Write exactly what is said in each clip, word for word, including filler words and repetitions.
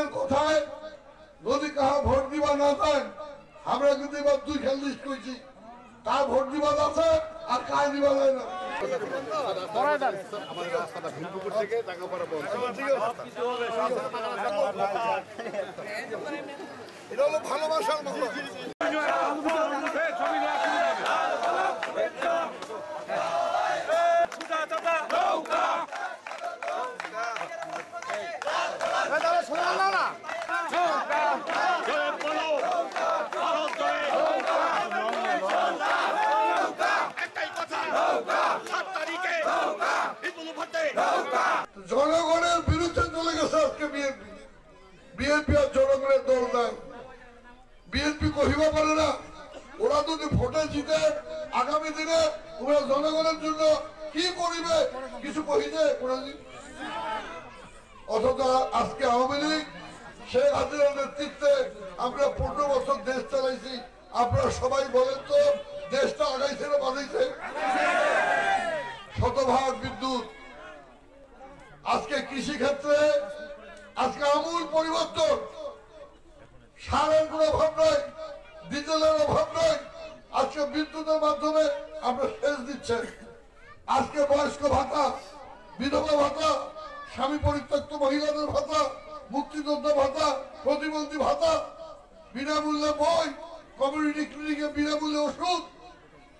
আমাদের কথায় যদি কাহা ভোট দিবা না যায় আমরা কিন্তু এবার দুই খেল লিস্ট করছি কার ভোট দিবা আছে আর কার দিবা যায় না। এটা হলো ভালোবাসার জনগণের বিরুদ্ধে চলে গেছে আজকে বিএনপি। বিএনপি আর জনগণের দল নাই, বিএনপি কহিবা পারে না। ওরা যদি ভোটে জিতে আগামী দিনে ওরা জনগণের জন্য কি করবে কিছু কহিছে ওরা, অথচ আজকে আওয়ামী লীগ শেখ হাসিনার নেতৃত্বে আমরা পনেরো বছর দেশ চালাইছি। আপনারা সবাই বলেন তো দেশটা আগাইছে না বাঁধাইছে? শতভাগ বিদ্যুৎ, আজকে কৃষি ক্ষেত্রে আজকে আমূল পরিবর্তন, সারের কোনো অভাব নয়, ডিজেলের অভাব নয়, আজকে বিদ্যুতের মাধ্যমে আমরা সেচ দিচ্ছেন। আজকে বয়স্ক ভাতা, বিধবা ভাতা, স্বামী পরিত্যক্ত মহিলাদের ভাতা, মুক্তিযোদ্ধা ভাতা, প্রতিবন্ধী ভাতা, বিনামূল্যে বই, কমিউনিটি ক্লিনিকে বিনামূল্যে ওষুধ,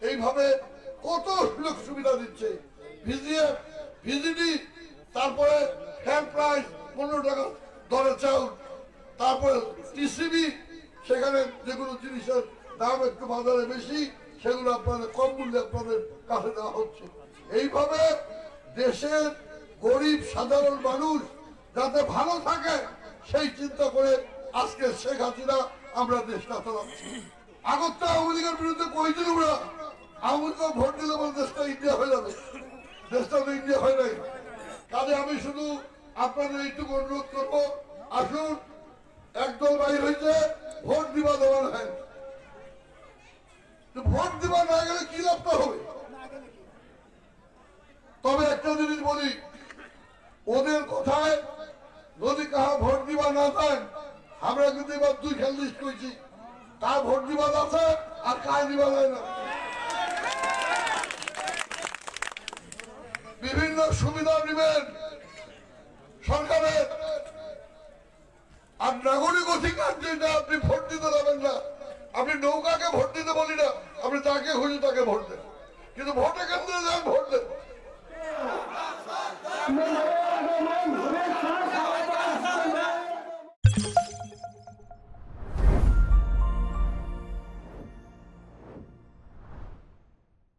এইভাবে কত সুযোগ সুবিধা দিচ্ছে। ভিজিএফ, ভিজিডি, তারপরে হ্যান্ড প্রাইস পনেরো টাকা দরে চাউল, তারপরে টিসিবি, সেখানে যেগুলো জিনিসের দাম একটু বাজারে বেশি সেগুলো আপনাদের কম মূল্যে আপনাদের কাছে দেওয়া হচ্ছে। এইভাবে দেশের গরিব সাধারণ মানুষ যাতে ভালো থাকে সেই চিন্তা করে আজকে শেখ হাসিনা আমরা দেশটা চালাচ্ছি। আগত আওয়ামী লীগের বিরুদ্ধে কইছিল ওরা আওয়ামী লীগের ভোট দিলে আমার দেশটা ইন্ডিয়া হয়ে যাবে, দেশটা তো ইন্ডিয়া হয়ে নাই। কাজে আমি শুধু আপনাদের এইটুকু অনুরোধ করবো, আসুন একদল বাইর হয়েছে ভোট দিবা দেওয়া নাই, ভোট দিবা না গেলে কি লাভটা হবে? তবে একটা জিনিস বলি, ওদের কথায় যদি কাহা ভোট দিবা না যায় আমরা কিন্তু এবার দুই খেল লিস্ট করছি কার ভোট দিবা আছে আর কার দিবা যায় না। বিভিন্ন সুবিধা নেবেন সরকারের, আর নাগরিক অধিকার যেটা আপনি ভোট দিতে যাবেন না। আপনি নৌকাকে ভোট দিতে বলি না, আপনি যাকে খুঁজি তাকে ভোট দেন, কিন্তু ভোটে কেন্দ্রে যান ভোট দেন।